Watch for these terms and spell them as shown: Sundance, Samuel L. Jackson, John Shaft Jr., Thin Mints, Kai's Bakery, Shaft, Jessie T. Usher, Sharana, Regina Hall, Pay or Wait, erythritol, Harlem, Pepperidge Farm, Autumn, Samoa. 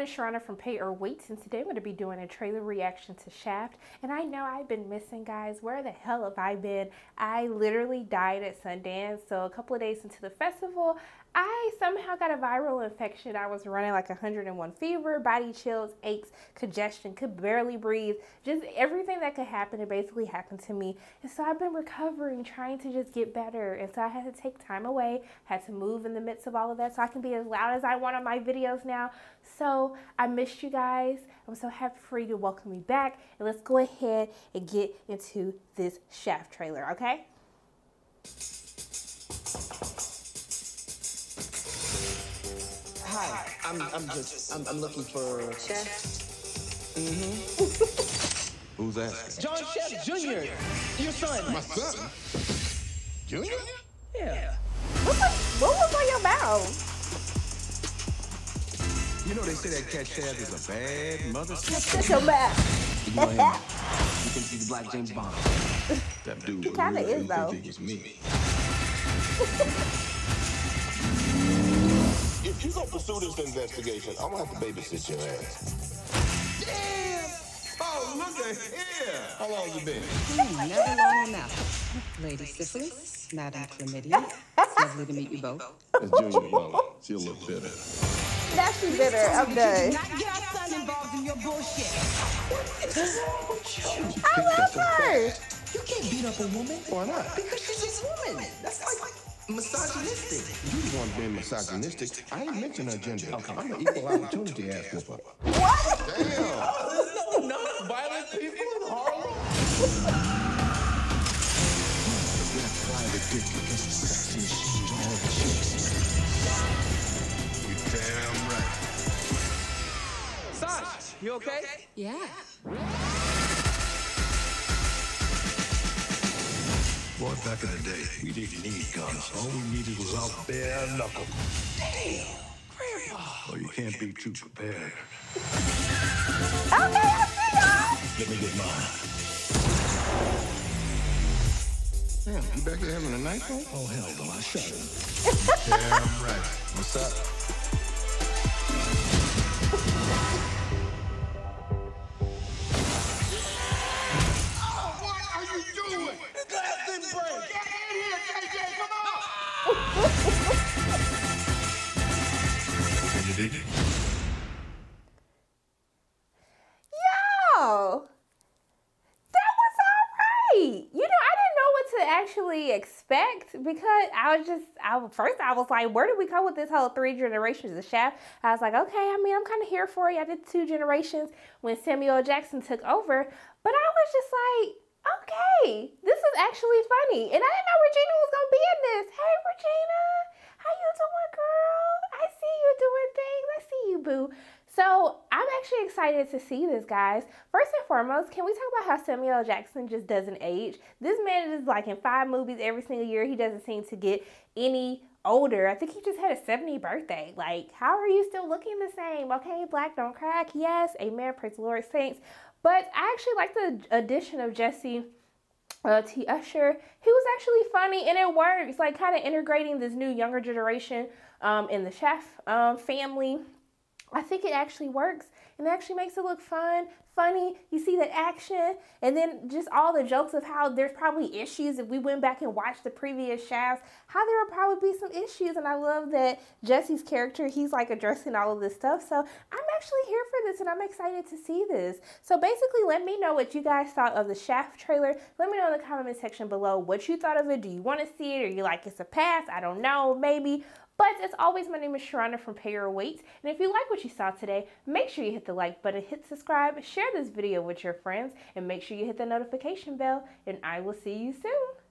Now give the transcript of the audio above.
everyone, it's Sharana from Pay or Wait, and today I'm going to be doing a trailer reaction to Shaft. And I know I've been missing, guys. Where the hell have I been? I literally died at Sundance, so a couple of days into the festival, I somehow got a viral infection. I was running like 101 fever, body chills, aches, congestion, could barely breathe, just everything that could happen, it basically happened to me. And so I've been recovering, trying to just get better. And so I had to take time away, had to move in the midst of all of that so I can be as loud as I want on my videos now. So I missed you guys. I'm so happy for you to welcome me back. And let's go ahead and get into this Shaft trailer, okay? Hi, I'm looking for Chef. Mm-hmm. Who's asking? John Chef Jr. Your son. My son? Junior? Yeah. What was on your mouth? You know they say that Cat Chef is a bad mother. Shut your mouth. You know him? You think he's Black James Bond? That dude. He kind of is though. It's me. If you don't pursue this investigation, I'm gonna have to babysit your ass. Damn! Oh, look at here! How long you been? Never long enough. Lady Syphilis, Madam Chlamydia. It's lovely to meet you both. That's Junior's mama. She'll look bitter. Now she's bitter. I'm done. Not get our son involved in your bullshit. What is wrong with you? I love her. You can't beat up a woman. Why not? Because she's just a woman. That's like misogynistic. You the one being misogynistic. I ain't mentioning her gender. Okay. I'm an equal opportunity ass whooper. What? Damn. Oh, no, not violent people in Harlem. You have to fly the dick against the sexy machine to all the chicks. You damn right. Sash, you okay? Yeah. Boy, back in the day, we didn't need guns. All we needed was our bare knuckle. Damn! Grandpa! Oh, you can't be too prepared. Okay, I see y'all! Let me get mine. Damn, you back there having a knife on? Oh, hell no, I shot him. Damn right. What's up? Oh, what are you doing? Yo, that was alright. You know, I didn't know what to actually expect because I was like, where did we come with this whole 3 generations of Shaft? I was like, okay, I mean, I'm kind of here for it. I did 2 generations when Samuel L. Jackson took over, but I was just like, okay, this is actually funny. And I didn't know Regina was going to be in this. Hey, Regina, how you doing, girl? I see you doing things. I see you, boo. So I'm actually excited to see this, guys. First and foremost, can we talk about how Samuel L. Jackson just doesn't age? This man is like in 5 movies every single year. He doesn't seem to get any older. I think he just had a 70th birthday. Like, how are you still looking the same? Okay, black don't crack. Yes, amen. Praise the Lord, saints. But I actually like the addition of Jessie T. Usher. He was actually funny, and it works. Like, kind of integrating this new younger generation in the Shaft family. I think it actually works, and it actually makes it look fun, funny. You see that action, and then just all the jokes of how there's probably issues if we went back and watched the previous Shafts, how there would probably be some issues. And I love that Jessie's character, he's like addressing all of this stuff. So I'm actually here for this, and I'm excited to see this. So basically, let me know what you guys thought of the Shaft trailer. Let me know in the comment section below what you thought of it. Do you want to see it? Or you like it's a pass? I don't know, maybe. But as always, my name is Sharana from Pay Or Wait, and if you like what you saw today, make sure you hit the like button, hit subscribe, share this video with your friends, and make sure you hit the notification bell, and I will see you soon.